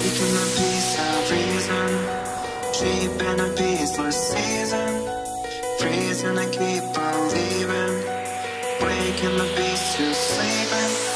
Seeking a piece of reason, cheap and a peaceful season. Freezing, I keep believing, waking the beast who's sleeping.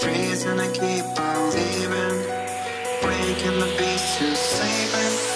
Freezing, I keep believing, waking the beast who's sleeping.